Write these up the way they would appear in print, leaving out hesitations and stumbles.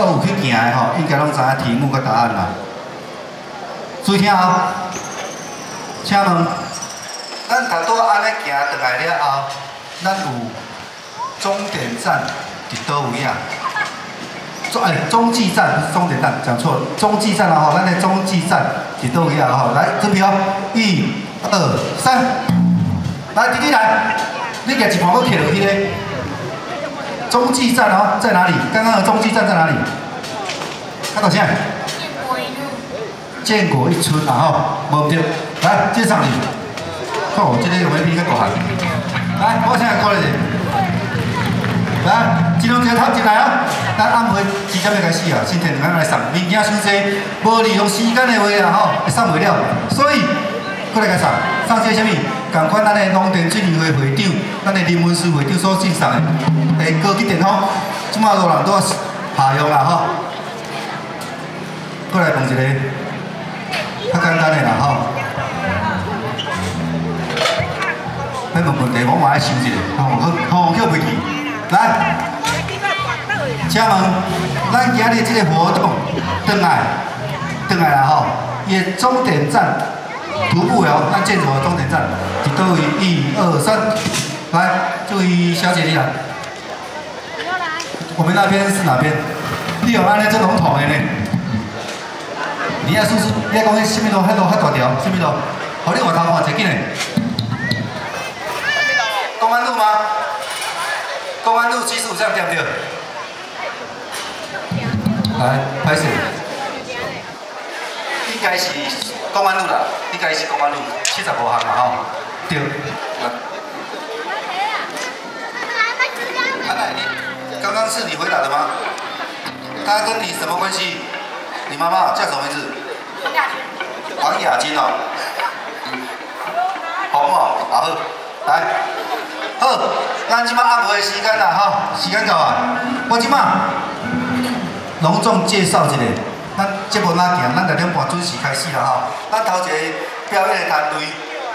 我有去行的吼，应该拢知影题目甲答案啦。注意听啊！请问，咱头拄安尼行倒来了后，咱有终点站伫倒位啊？中继站不是终点站，讲错了。中继站然后，咱的中继站伫倒位啊？吼，来这边哦，1、2、3，来弟弟来，你举一盘我摕落去咧。 中继站哦，在哪里？刚刚的中继站在哪里？看到现在。建国一村，然后无对，来介绍你。哦，这个有没比较高汉？来，我先来过来者。来，金龙车头进来啊！咱暗暝即将要开始啊，今天咱来送物件收济，无利用时间的话啦吼，会送袂了，所以过来个送，送些什么？ 同款，咱的农田水利会会长，咱的林文书会长所赠送的，高级电风，即马多人都下用啦吼。过来问一个较简单的啦吼。要问问题，我嘛爱想一下，吼，叫袂记。来，请问，咱今日这个活动，转来啦吼，伊的终点站。 徒步哦，那建筑的终点站，一到位1、2、3，来，注意小姐你来。我们那边是哪边？你有安尼做笼统的呢？你啊，叔叔，你啊，讲迄什么路？迄路遐大条，什么路？好，你外头看一下，紧嘞。公安路吗？公安路75巷对不对？来，拍摄。应该是。 公安路啦，应该是公安路75巷啦吼，对。安奶，刚刚是你回答的吗？他跟你什么关系？你妈妈叫什么名字？黄雅君哦。好哦，好，来，好，咱即马暗暝的时间啦吼，时间到啊，我即马隆重介绍一下。 咱节目哪行？咱6点半准时开始啦吼。咱头一个表演的单位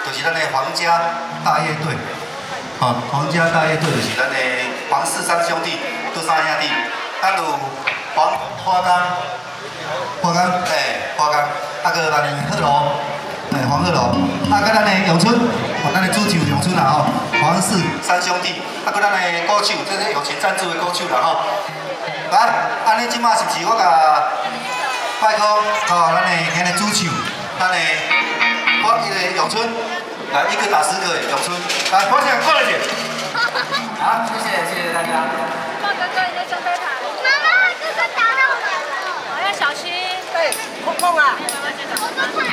就是咱的皇家大乐队，吼，皇家大乐队就是咱的黄氏三兄弟，都三兄弟。咱有花岗，啊个咱的贺龙，黄贺龙，啊个咱的咏春，咱的主手咏春啦吼，黄氏三兄弟，啊个咱的歌手，这是友情赞助的歌手啦吼。来，安尼即马是不是我甲？ 拜托，哦，咱的今日主唱，咱的我一个咏春，来一个打10个咏春，来，我先过来点。好，谢谢，谢谢大家。豹哥哥，你在上飞塔？妈妈，哥哥打到我们了，我要小心。对，碰碰啊！妈妈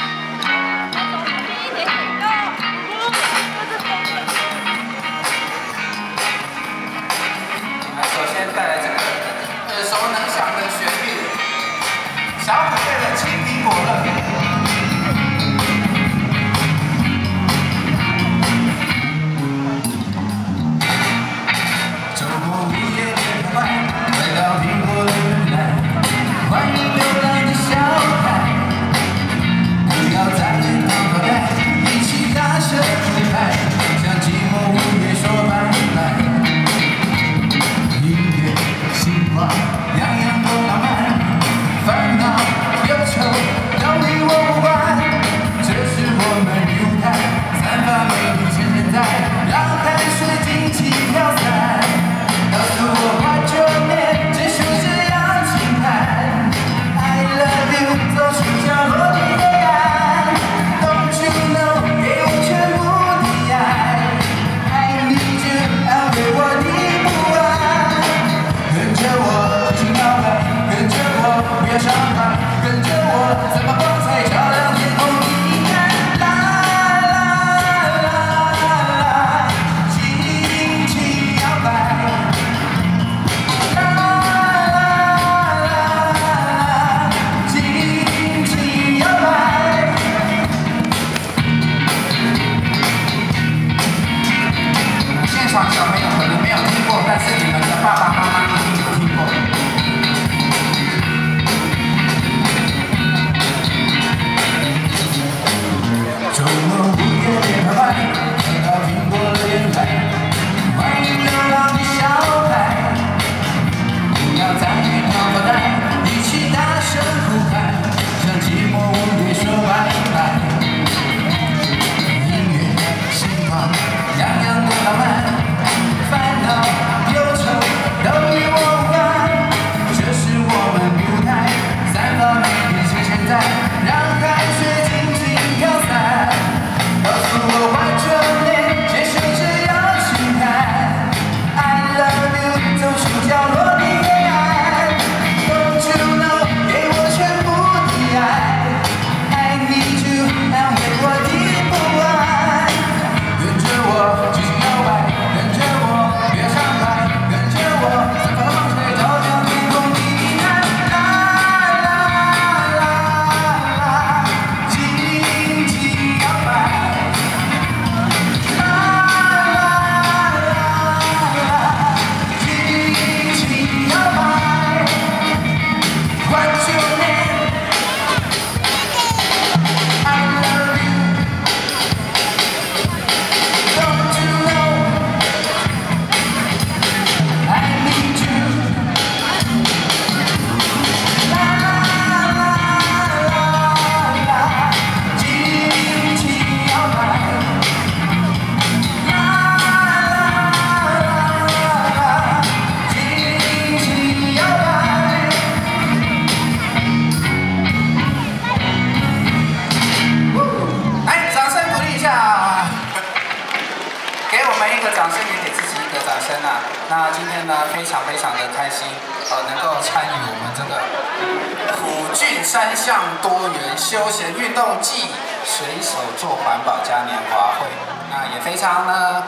三项多元休闲运动暨随手做环保嘉年华会，那也非常呢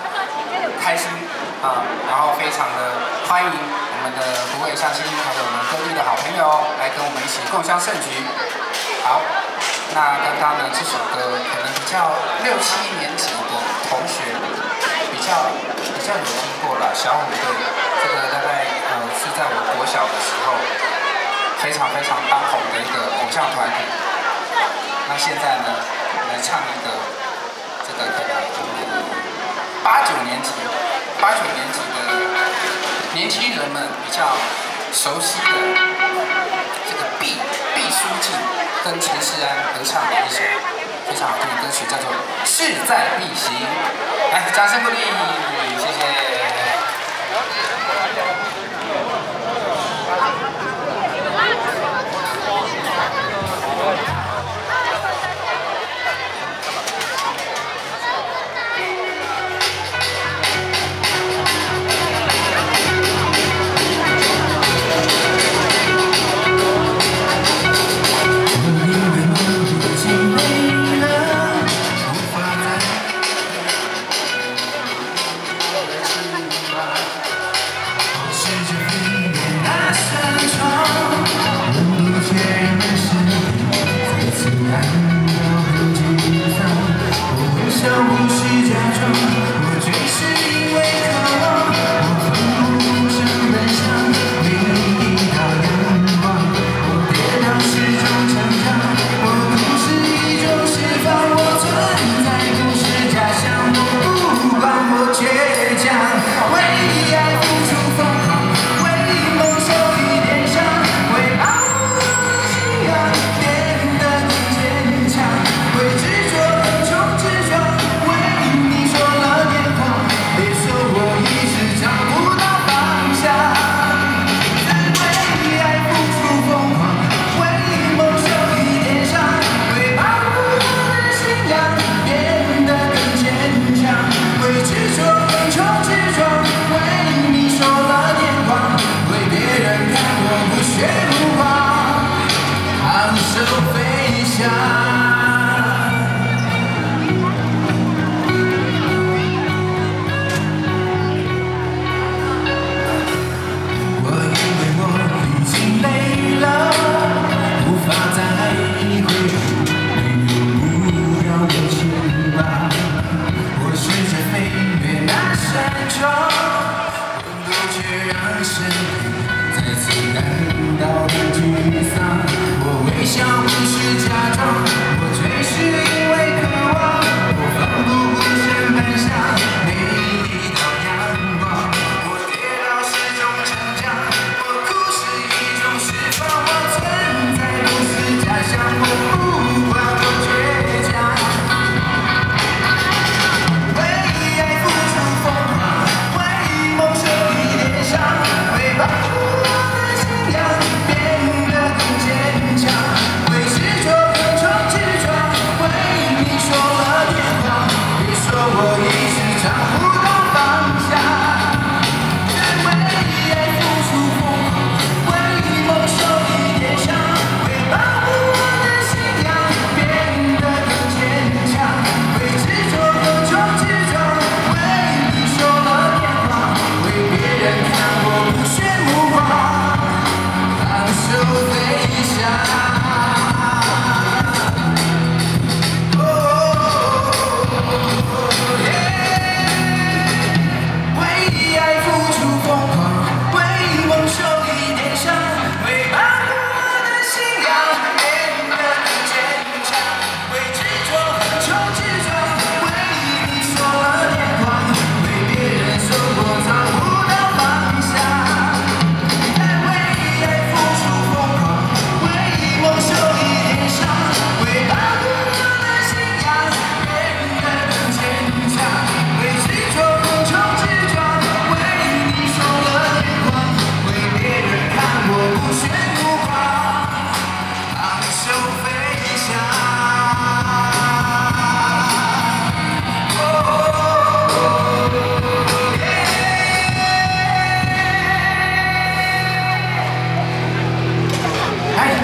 开心啊，然后非常的欢迎我们的虎尾乡亲，还有我们各地的好朋友来跟我们一起共襄盛举。好，那刚刚呢这首歌可能比较6、7年级的同学比较有听过了，小虎队。 这个大概是在我国小的时候非常当红的一个偶像团体。那现在呢，我们唱一个这个可能八九年级的年轻人们比较熟悉的这个毕书尽跟陈势安合唱的一首非常好听的歌曲，叫做《势在必行》。来，掌声鼓励，谢谢。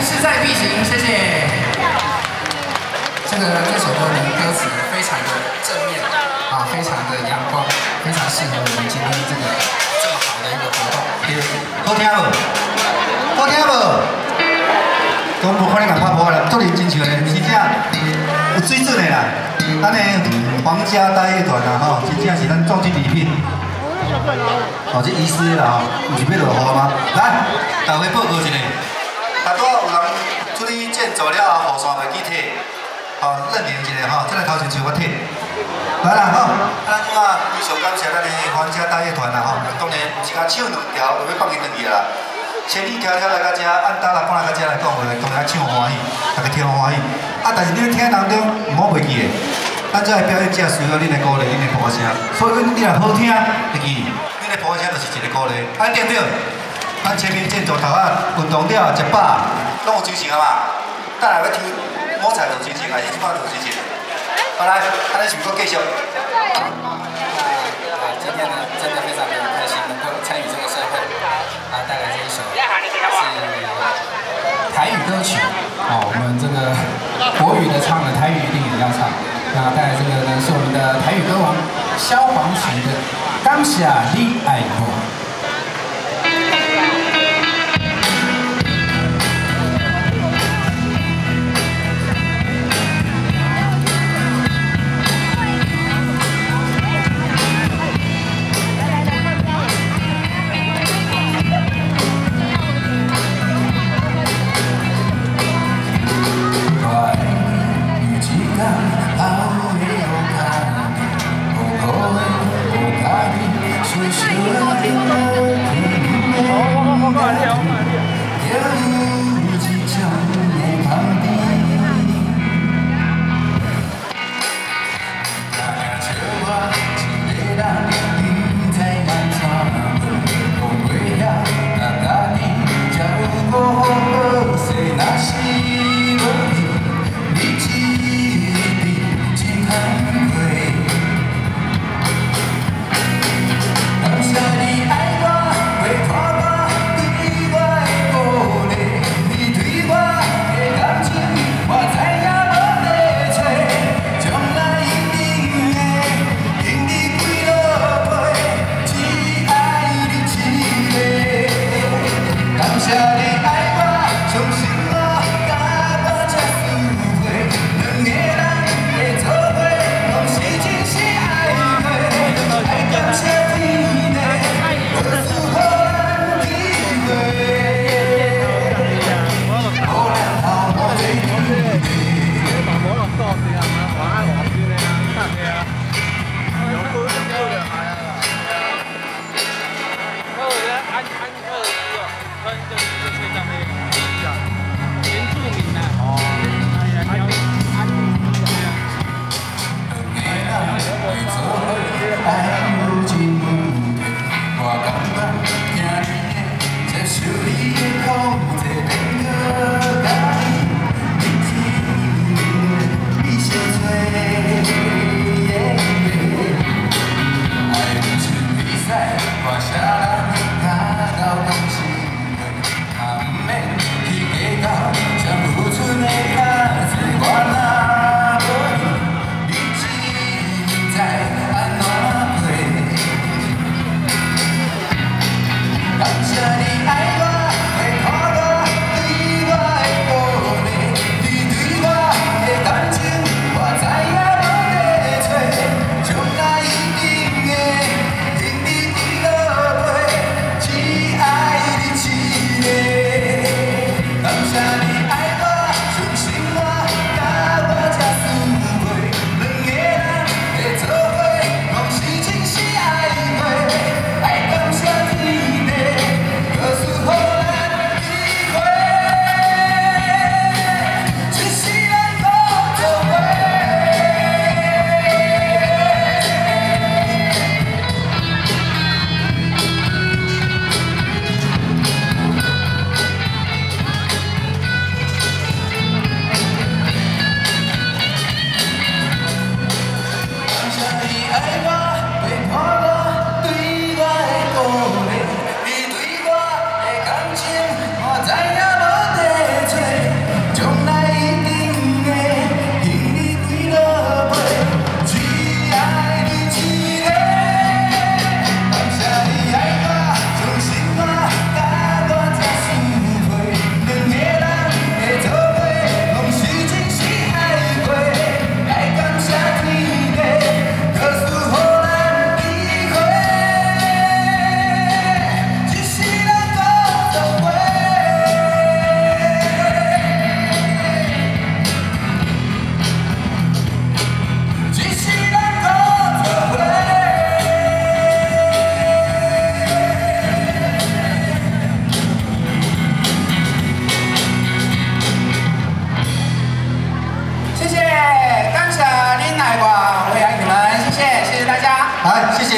势在必行，谢谢。这个这首歌的歌词非常的正面啊，非常的阳光，非常适合我们今天这么好的一个活动。好听无？好听无？讲无可能甲拍破啦，做哩真像嘞，真正有水准的啦。咱的皇家大乐团啊，吼，真正是咱壮志礼品。 哦，这医师啦吼，有是要落雨吗？来，大家报告一下。啊，拄有人处理建筑了后，雨伞袂去摕，哦，认领一下吼，再来头前就我摕。来啦吼，咱今啊非常感谢咱的皇家大乐团啦吼，当然一家唱两条，就要放伊两去啦。千里迢迢来到遮，按搭来看来到遮来讲话，当然唱欢喜，大家听欢喜。啊，但是你听当中唔好袂记的。 咱这表演者需要恁的鼓励、恁的鼓声，所以你若好听，会记恁的鼓声就是一个鼓励，安对不对？咱前面建筑头啊，运动了食饱，拢有精神啊嘛。等下要抽摸彩有精神，还是一般有精神？好来，安尼是不是继续？今天呢，真的非常的开心，能够参与这个盛会。带来这一首是台语歌曲，哦，我们这个国语的唱的，台语一定也要唱。 那带来这个呢，是我们的台语歌王萧煌奇的《感谢你爱我》。 We're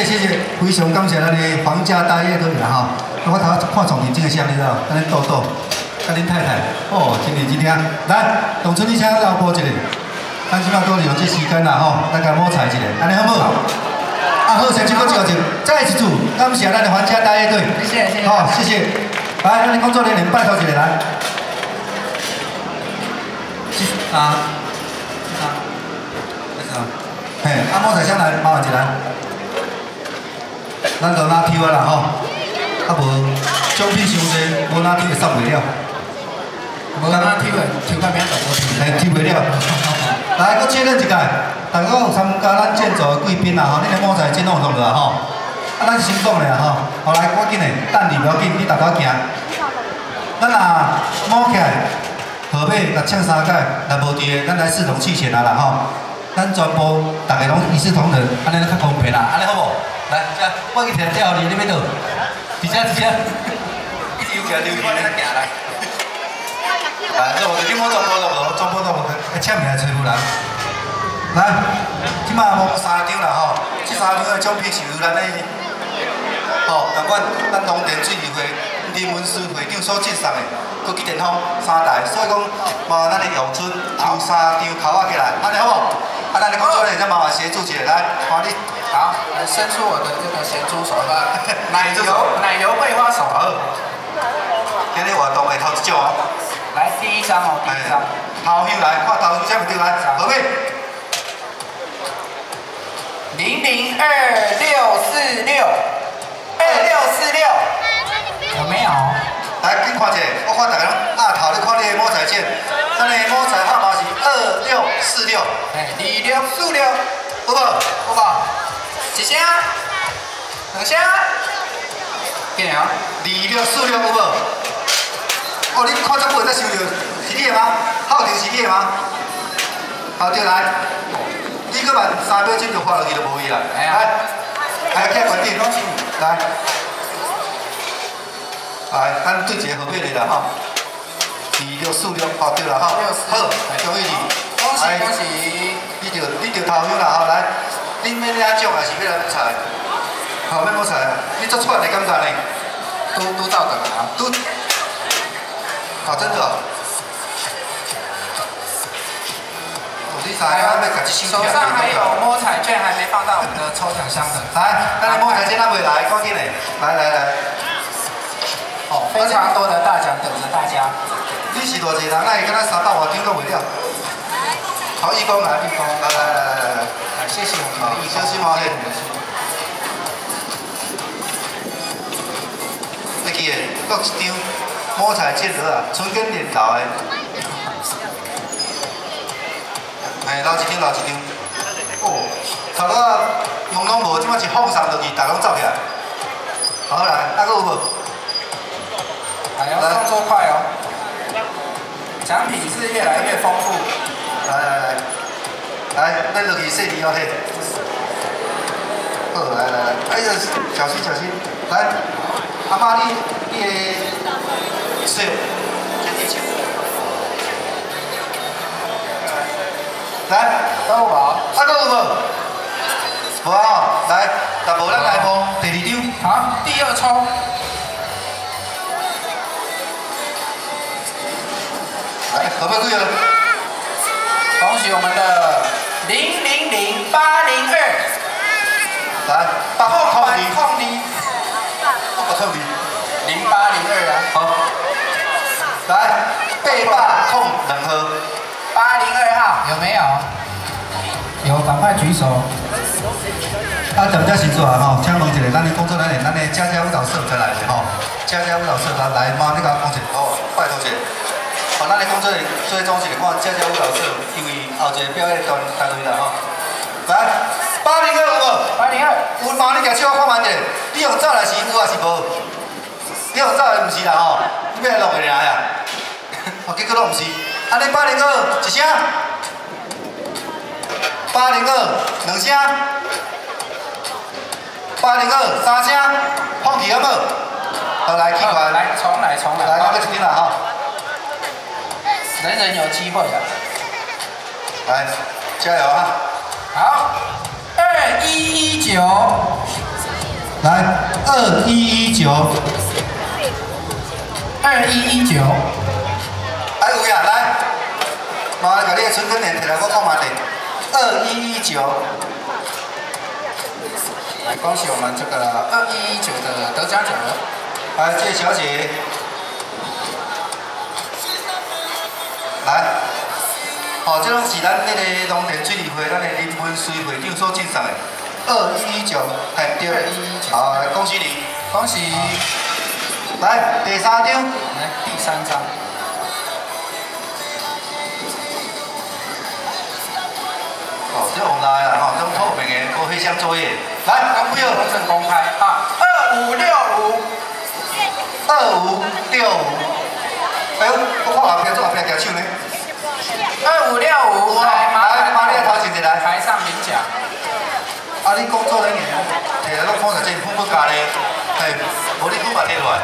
谢谢，非常感谢咱的皇家大乐队啦哈！我头看创意真个像你知道，咱恁豆豆，咱恁太太，哦，真认真听。来，董春，你请咱老婆一个，咱即摆都利用这时间啦吼，咱家摸彩一个，安尼好唔好？啊好，先唱歌唱一首，再一次感谢咱的皇家大乐队。谢谢。好，谢谢。来，咱的工作人员拜托一个来。这啥？嘿，啊摸彩先来，麻烦一来。 咱就拿抽啊啦吼，啊无奖品伤济，无拿抽会送袂了。无拿抽会抽到名就无抽，哎，抽袂了。来，搁确认一届，大家有参加咱建造的贵宾啦吼，恁个摸彩真好弄落啊吼。啊，咱先讲咧吼，后来赶紧嘞，等你不要紧，你大家行。咱啊摸起来，号码甲抢三届，若无伫个，咱来视同弃权啊啦吼。咱全部大家拢一视同仁，安尼较公平啦，安尼好无？ 来，这我去听鸟哩，你要倒？伫遮，一直行溜去，安尼行来。来，这我你莫装不懂，还签名还找不来。来，即马摸三张啦吼，这三张的奖品是由咱的，吼，同款咱农田水利会林文书会长所赠送的，搁去电风三台，所以讲嘛，咱的永春抽三张扣啊起来，安尼好无？ 啊，那你工作人员再麻烦协助起来，好，你好，来伸出我的这个咸猪手吧，奶油桂花手盒，今日活动会头一种哦，来第一张哦，第一张，头先来，看头先不对来，何位？0026462646，有没有？来，你看一下，我看大家拢压头，你看你的摸彩键，咱的摸彩号码是2646。 2、6、4、6，好不好？一声，两声，几两？2、6、4、6，好不好？哦，你看这久才收到，是你的吗？号定是你的吗？好，对来，你搁慢3秒钟就发落去就无去啦。哎呀，来，来，看稳定，来，来，咱对一个号码来啦哈。2、6、4、6，好对啦哈。好，恭喜你。 恭喜！你着头先啦，后来恁要领奖还是要来采？后面要采，你做出来感觉呢？都到等啊！都，好真的。你采啊，要自己手上还有摸彩券还没放到我们的抽奖箱的。来，那你摸彩券拿回来，快点嘞！来。哦，非常多的大奖等着大家。你是多少人？那会跟咱300多张都袂了。 好，义工来，来，谢谢我们的义工，谢谢毛黑。你记诶，各一张摸彩券好啊，春耕年头诶。哎，留一张。哦，头啊，拢无，即摆是放上落去，大家拢走起来。好来，还佫有无？哎呀，动作快哦！奖品是越来越丰富。 来，咱落去说你哦嘿。好，来，哎呀，小心，来，阿妈你的水，先提起。来，到我吧，啊到我吧。无啊，来，但无咱来碰第2张，啊，第2抽。 来，好不贵了。 恭喜我们的000802，来，控你，控你，0802啊，好，来，被霸控能喝，802号有没有？有，赶快举手。啊，等一下先做啊吼，请问一下，咱的工作人员，咱的佳舞蹈社才来的吼，佳舞蹈社来，妈，你给我讲一下，好，拜托一下。 哦，咱的工作最终是看佳舞老师，因为后一个表演单位啦吼。来，802有无？802。有嘛？你举手我看慢者。你用走来是有还是无？你用走来唔是啦吼，你要来弄个啥呀？哦，结果拢唔是。安尼802一声，802两声，802三声，放弃好无？好来，起来。来，重来。来，我再一遍啦吼。 人人有机会的，来，加油啊！好，2119。来，2119，哎有呀，来，妈，把你的存根链摕来，我看嘛的，2119，来恭喜我们这个2119的得奖者，来，这位小姐，来。 哦，这拢是咱那个农田水利会、咱的林文水会长所赠送的。2119，哎，对，好，恭喜你，恭喜。来，第三张，来，第三张。哦，这红来啦，吼，这种透明的，搁黑箱作业。来，公票，公正公开啊，2565，哎呦，我看后边做后边举手呢。 2565，来，马列头前一来，台上领奖。啊，你工作人员，摕来弄看下这副不假嘞，嘿，无你副嘛摕落来。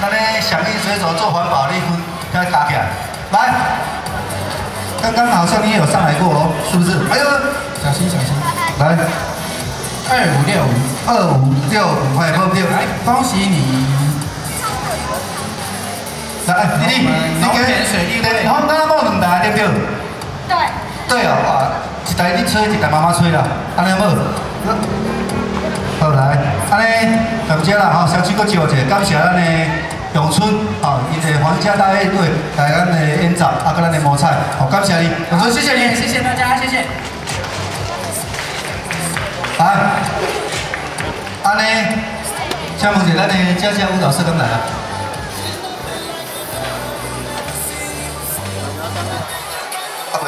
咱咧响应随手做环保，你分要加起来。来，刚刚好像你也有上来过哦，是不是？哎呦，小心小心。来，2565，哎，不对，恭喜你。 来，你给，对，我们刚刚报两台对不对？对。对哦，啊，一台你吹，一台妈妈吹啦，安尼好。好来，安尼感谢啦吼，小七哥招者，感谢咱的永春吼，伊个皇家大乐队来咱的演奏，啊，跟咱的摸彩，好感谢你，永春谢谢你，谢谢大家，谢谢。来，安尼，请问一下咱的嘉嘉舞蹈社刚来啊？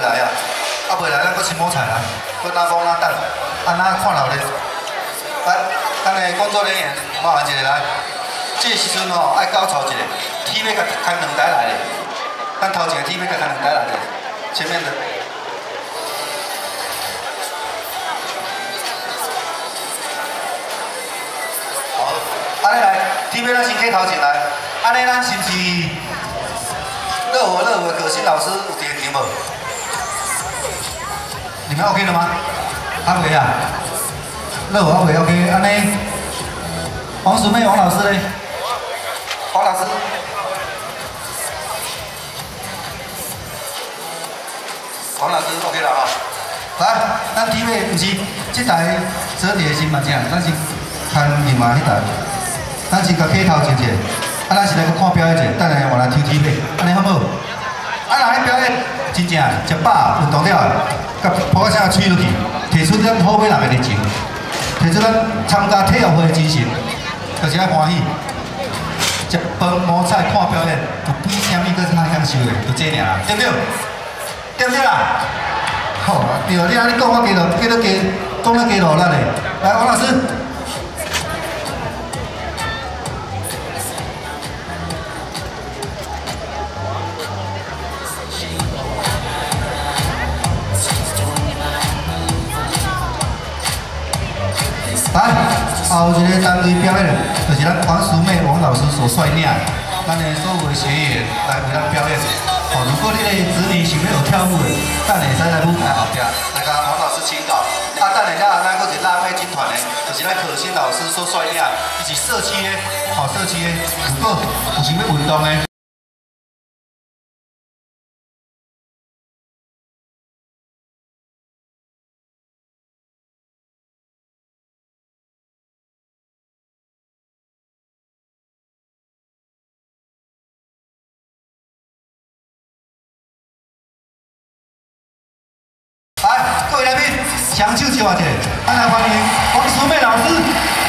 来啊！啊，未来，咱搁吃某菜啦，搁哪讲哪等，啊哪看闹热。来，咱的工作人员麻烦一下来。这个时阵吼，爱高潮一下，铁尾甲牵两台来嘞。咱头前铁尾甲牵两台来嘞，前面的。好，安尼来，铁尾咱先起头前来。安尼咱是不是乐活葛新老师有点停无？ 你们 OK 了吗？阿伟啊，乐华伟 OK， 安尼，黄淑妹、黄老师嘞，黄老师，黄老师 OK 了啊！来，咱体位不是这台折叠是嘛正，咱是看另外迄台，咱是甲起头前者，啊，咱是来去看表演者，等下我来抽体位，安尼好无？啊，来表演真正食饱运动了。 甲破啥吹落去，提出咱好买人的热情，提出咱参加体育会的精神，就是爱欢喜。食饭、摸彩、看表演，有比啥物搁较享受的，就这尔啦，对不对？对不对啦？好，对，你安尼讲，我加落咱的。来，王老师，来，后一个单位表演，就是咱黄淑妹王老师所率领，咱的所有的学员来为咱表演。哦，如果你的子女想要有跳舞的，等下再来舞台后壁来甲王老师请教。啊，等下咱搁一个辣妹军团的，就是咱葛新老师所率领，伊是社区的，好社区的，如果有想要运动的。来，各位来宾，双手举起，咱来欢迎黄淑妹老师。